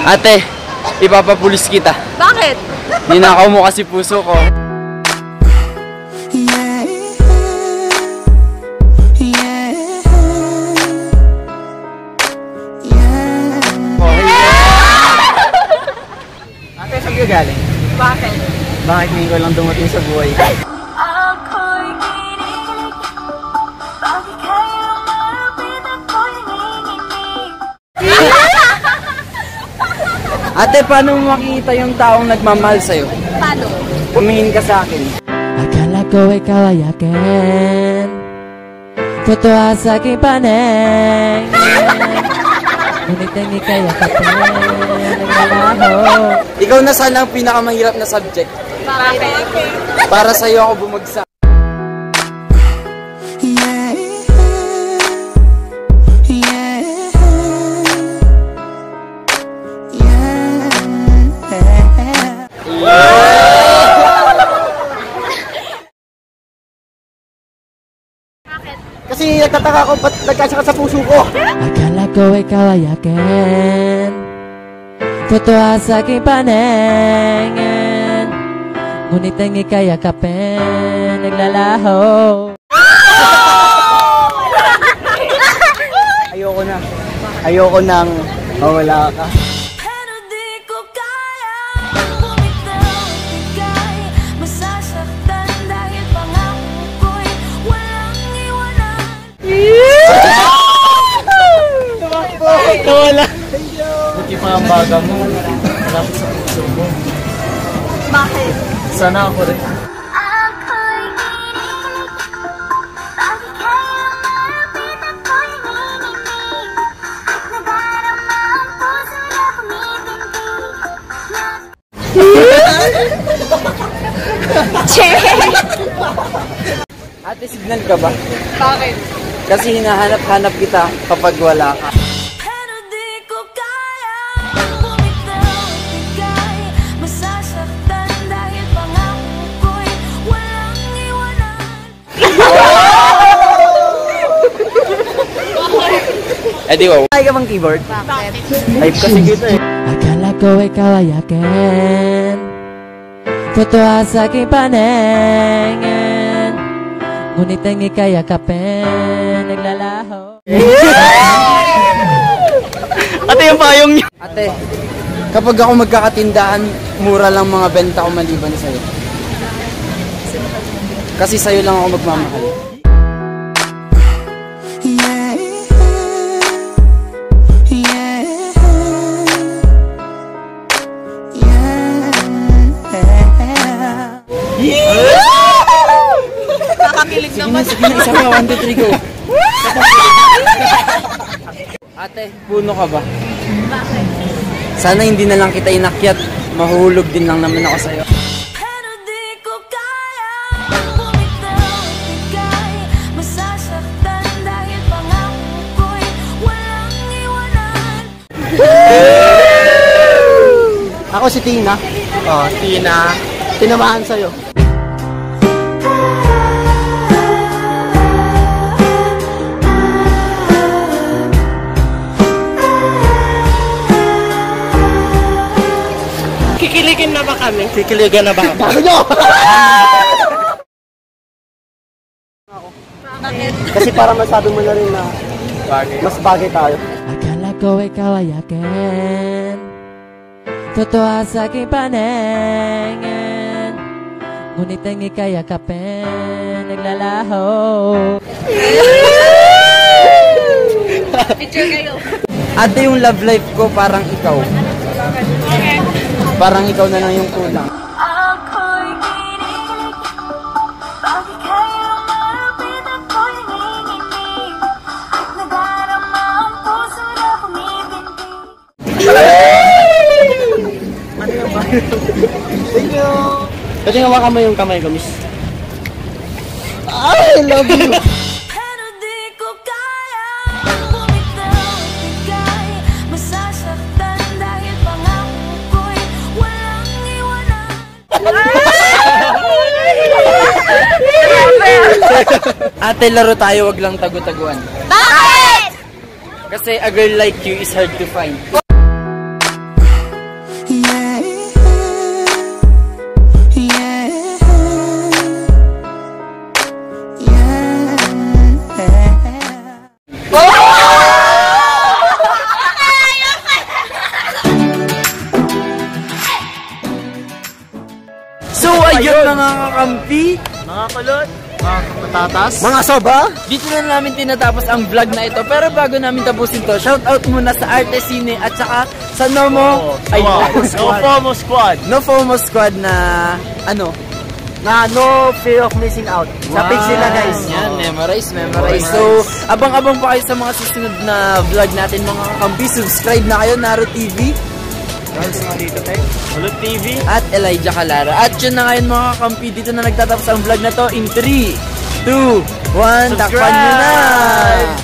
Ate, ipapapulis kita. Bakit? Ninakaw mo kasi puso ko. Ate, saan ka galing? Bakit? Bakit hindi ko lang dumating sa buhay ko? Ate, paano makikita yung taong nagmamahal sa'yo? Paano? Pumingin ka sa akin. Akala ko ikaw ay akin, totoo sa aking panay. Ngunit ang ika'y apatin, nagmalaho. Ikaw na sana ang pinakamahirap na subject. Bakit? Para sa'yo ako bumagsak. Kasi nagtataka ko ba't nagkasya ka sa puso ko? Akala ko ikaw ay akin, totoo sa aking paningin. Ngunit ang ika'y yakapin, naglalaho. Ayoko na. Ayoko nang mawala ka. Nawala. Buti pa ang baga mo. Malapit sa puso mo. Bakit? Sana ako rin. Ate, signal ka ba? Bakit? Kasi hinahanap-hanap kita kapag wala ka. Eh di ba? Ay ka bang keyboard? Bakit? Type kasi kita eh. Akala ko ikaw ay akin, totoo sa aking paningin. Ngunit ang ika'y yakapin, naglalaho. Ate, yung payong niyo. Ate, kapag ako magkakatindahan, mura lang mga benta ko maliban sa'yo. Kasi sa'yo lang ako magmamahal. Nakakilig naman. Sige na, isa pa. 1, 2, 3, go. Ate, puno ka ba? Bakit? Sana hindi na lang kita inakyat. Mahulog din lang naman ako sa'yo. Pero di ko kaya bumitaw, bigay. Masasaktan dahil pangako ko'y walang iwanan. Ako si Tina. Oh, Tina. Tinamahan sa'yo. Kikiligin na ba kami? Kikiligan na ba kami? Bago nyo! Kasi parang masabi mo na rin na mas bagay tayo. Akala ko ikaw ay akin, totoo sa aking paningin. Ngunit ang ika'y yakapin, naglalaho. Ate, yung love life ko parang ikaw. Okay. Parang ikaw na lang yung kulang. Thank you! Pwede nga wakamay yung kamay ko, miss. I love you! Pero di ko kaya bumitaw, bigay. Masasaktan dahil pangako ko'y walang iwanan. Ate, laro tayo, wag lang tagu-taguan. Bakit? Kasi a girl like you is hard to find. Ayun, mga kakampi, mga kulot, mga patatas, mga soba. Dito na namin tinatapos ang vlog na ito. Pero bago namin tapusin to, shout out muna sa Arte Cine at saka sa Nomo, No FOMO Squad na ano, na no fear of missing out. Sa page nila, guys. Yan, memorize. So, abang-abang pa kayo sa mga susunod na vlog natin, mga kakampi. Subscribe na kayo, Narooo TV. Narooo TV. At Elijah Calara. At yun na ngayon, mga kakampi. Dito na nagtatapos ang vlog na to. In 3, 2, 1, takpan nyo na!